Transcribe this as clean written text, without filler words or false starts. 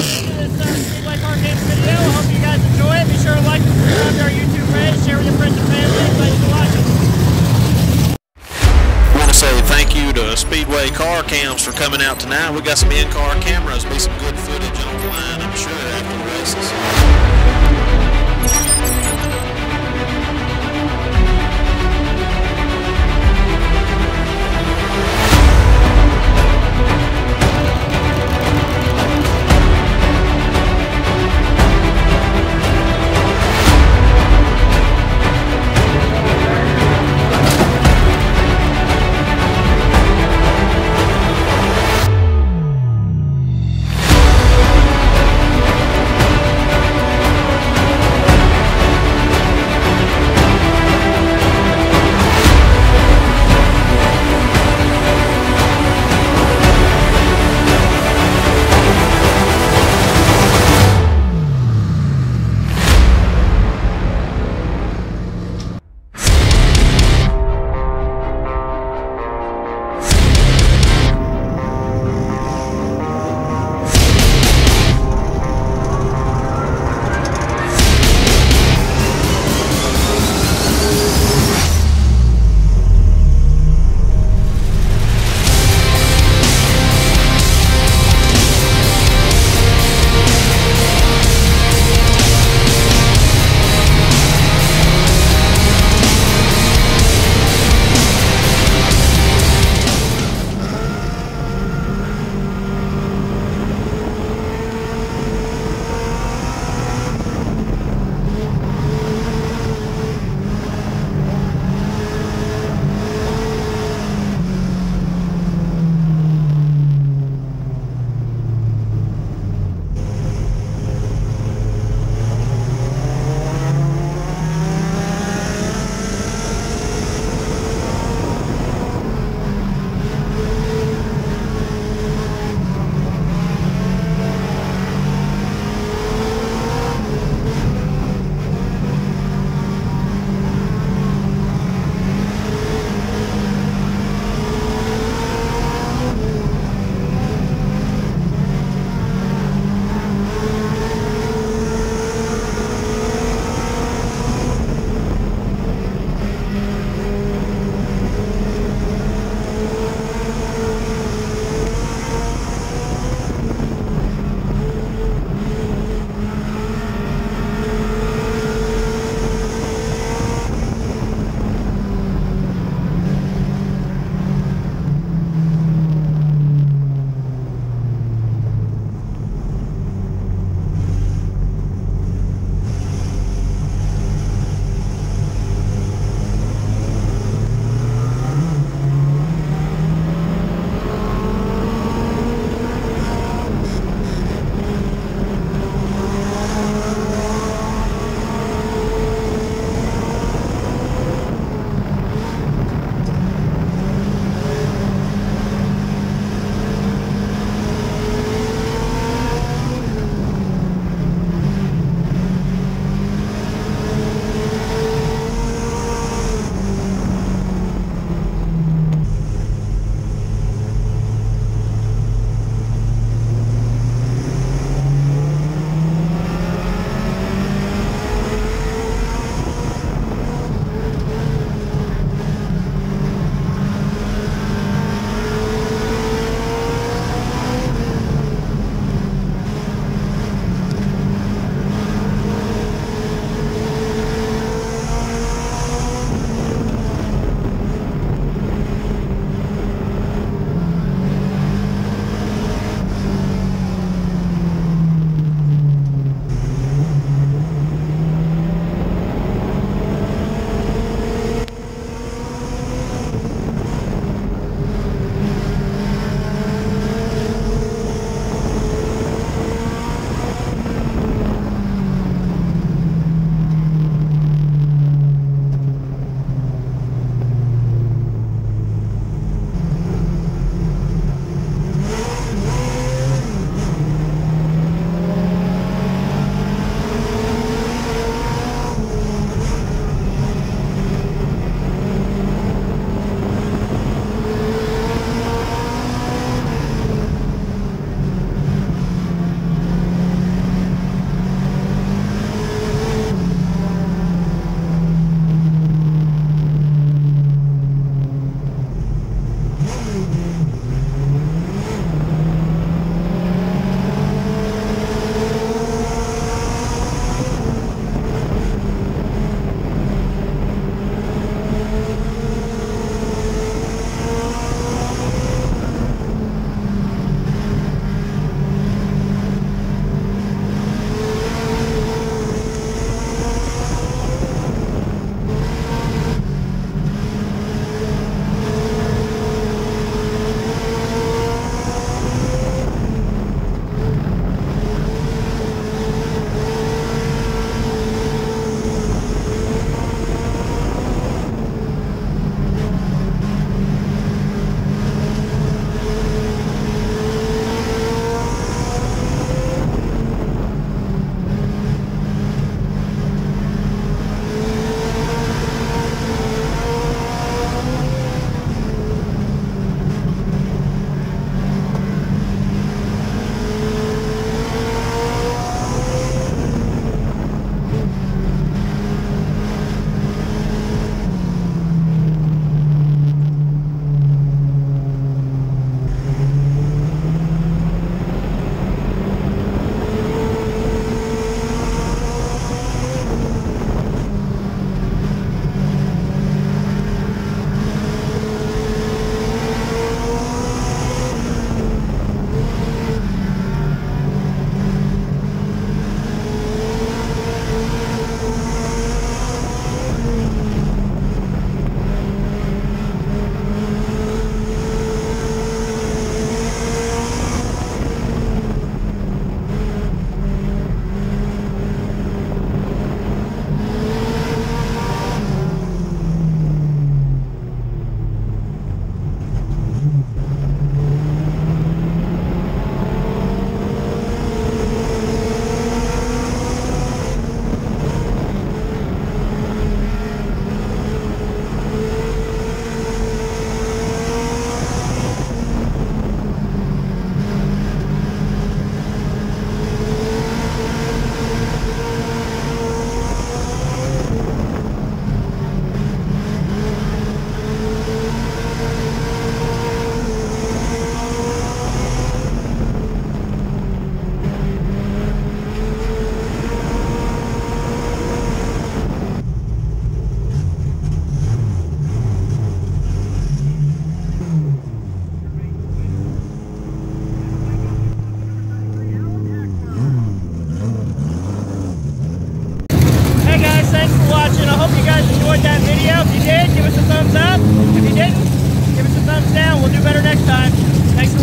Speedway Car Cams video. I hope you guys enjoy it. Be sure to like and subscribe to our YouTube page. Share with your friends and family. Thanks for watching. I want to say thank you to Speedway Car Cams for coming out tonight. We got some in-car cameras. Be some good footage online, I'm sure, after the races. thanks for watching. I hope you guys enjoyed that video. If you did, give us a thumbs up. If you didn't, give us a thumbs down. We'll do better next time. Thanks for